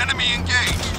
Enemy engaged.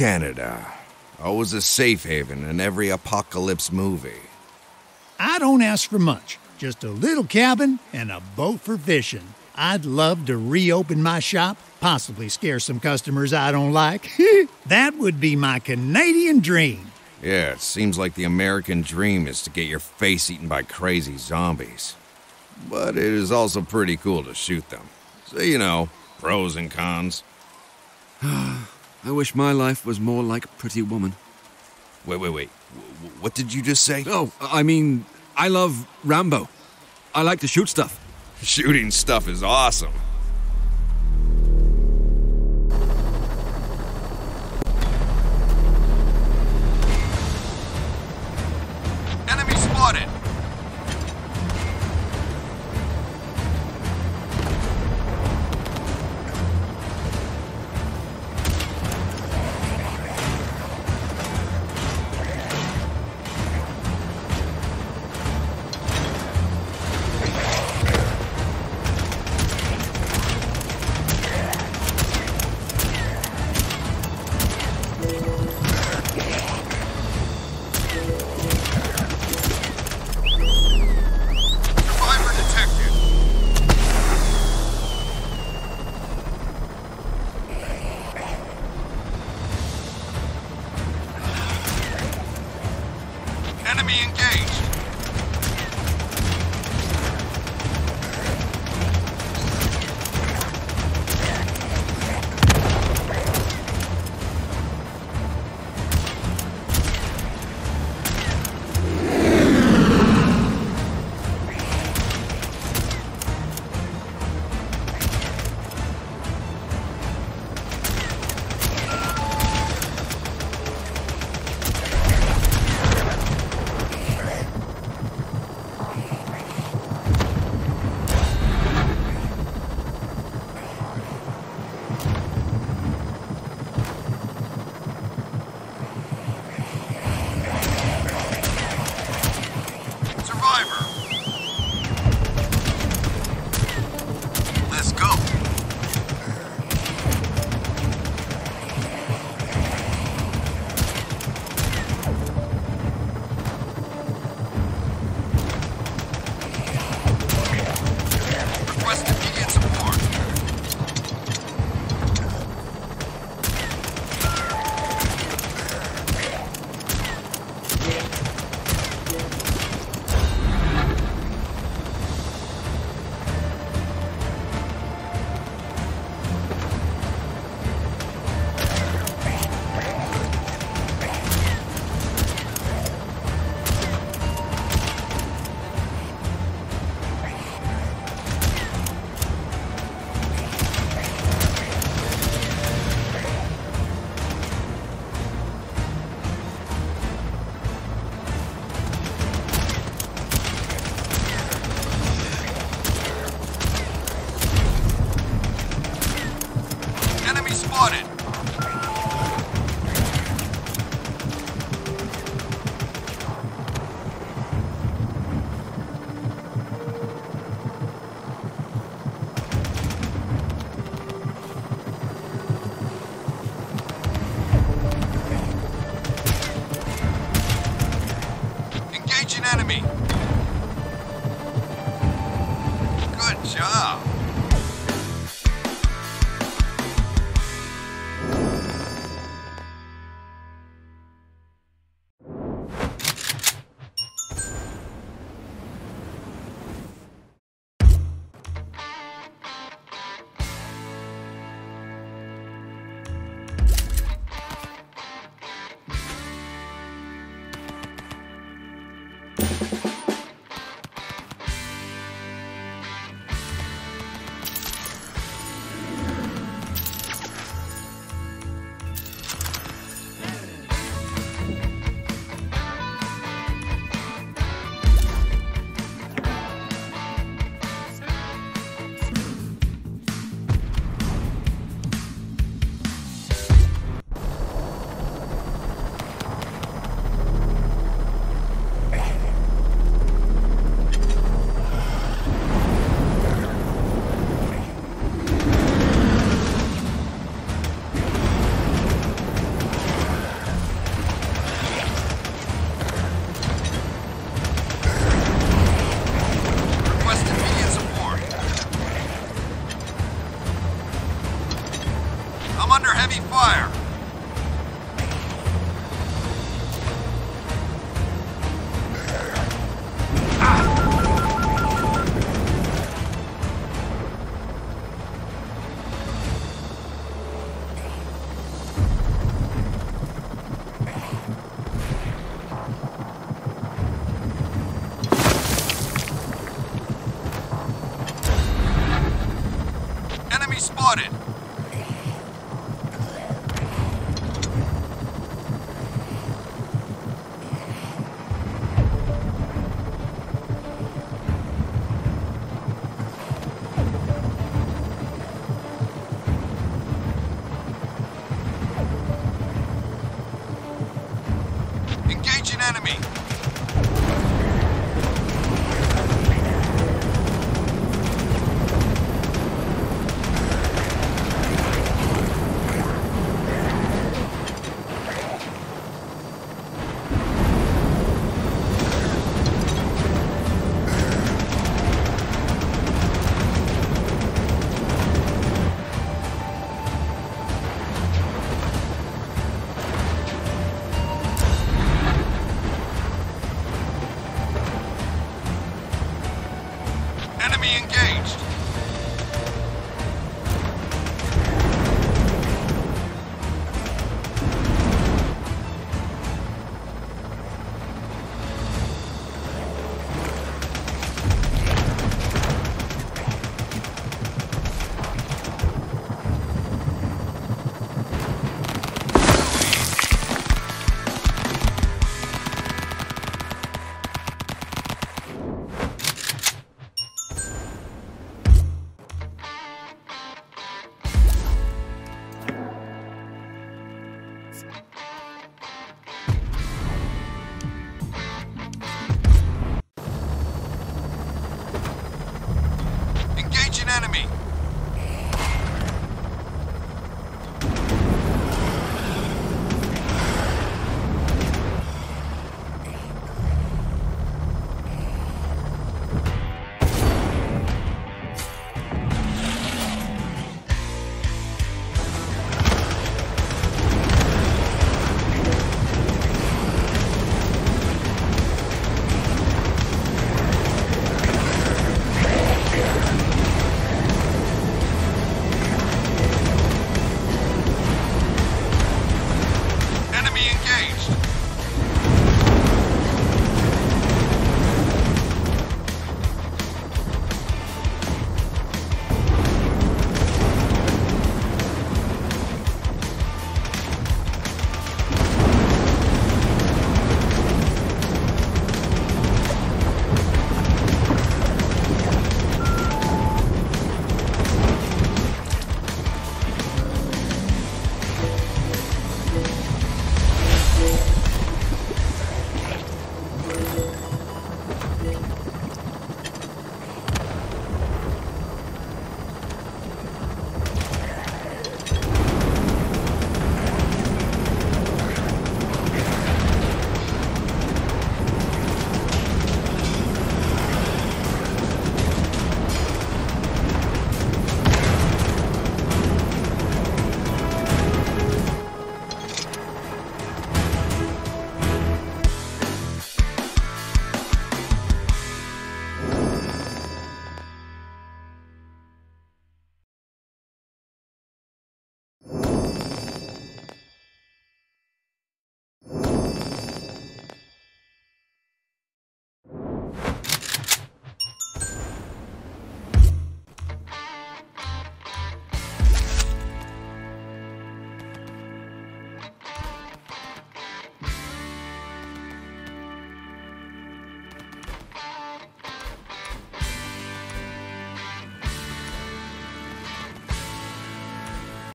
Canada. Always a safe haven in every apocalypse movie. I don't ask for much. Just a little cabin and a boat for fishing. I'd love to reopen my shop, possibly scare some customers I don't like. That would be my Canadian dream. Yeah, it seems like the American dream is to get your face eaten by crazy zombies. But it is also pretty cool to shoot them. So, you know, pros and cons. I wish my life was more like Pretty Woman. Wait. What did you just say? Oh, I mean, I love Rambo. I like to shoot stuff. Shooting stuff is awesome. Enemy spotted. Enemy. Good job. flooded. Engaged.